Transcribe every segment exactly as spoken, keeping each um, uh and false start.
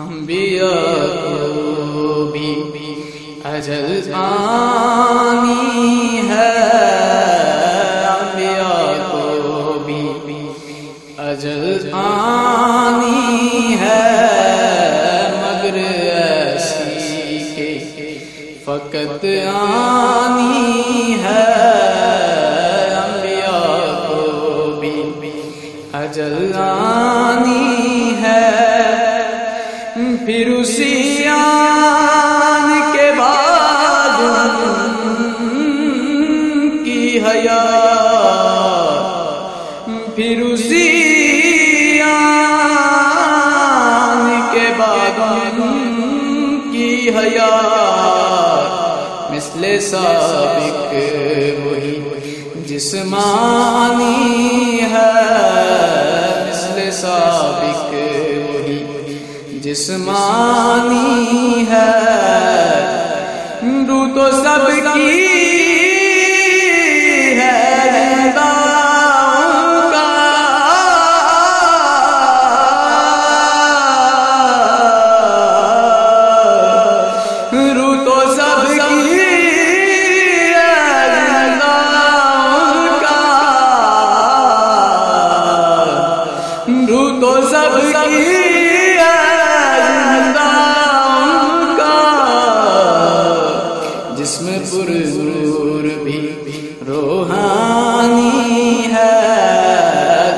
अम्बिया को भी अजल आनी है, अम्बिया को भी अजल आनी है, मगर ऐसी के फकत आनी है। अम्बिया को भी अजल आनी है, फिर उसी आन के बाद की हया, फिर उसी आन के बाद की हया, मिसले साबिक वही जिस्मानी है, मिसले साबिक जिस्मानी है। रूह तो सबकी है, जिंदा उनका रूह तो सबकी है, जिंदा उनका रूह तो सबकी भी रूहानी है,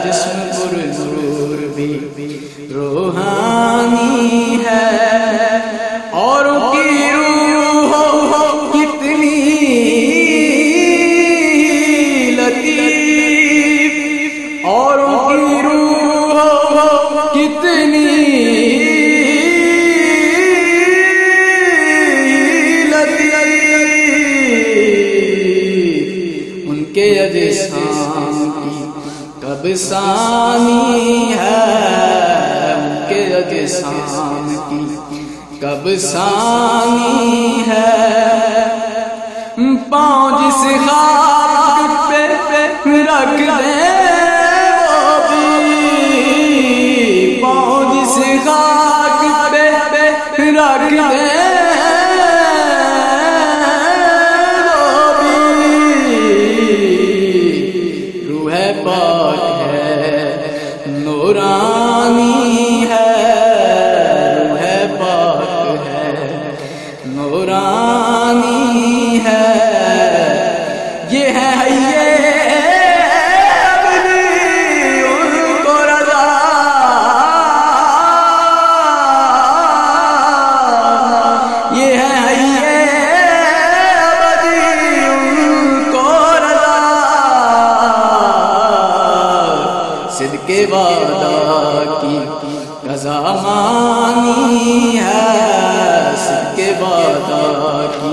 जिस्म पुरज़ुरूर भी रूहानी है। और की रूह हो कितनी लतीफ़, और की रूह हो कितनी अजसाम की कब्सानी है, उनके अजसाम की कब्सानी है। पाँव जिस खाक पे रख ले वो भी, पाँव जिस खाक पे रख ले सिद्के वादा की रज़ा मानी है, सिद्के वादा की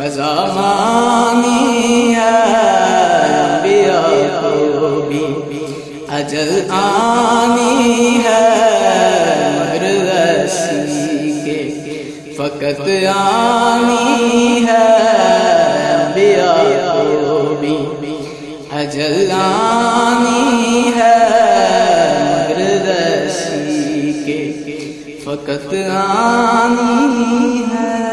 रज़ा मानी है। अम्बिया को भी अजल आनी है, मगर ऐसी के फकत आनी है। अम्बिया को भी अजल आनी है, मगर ऐसी के फकत आनी है।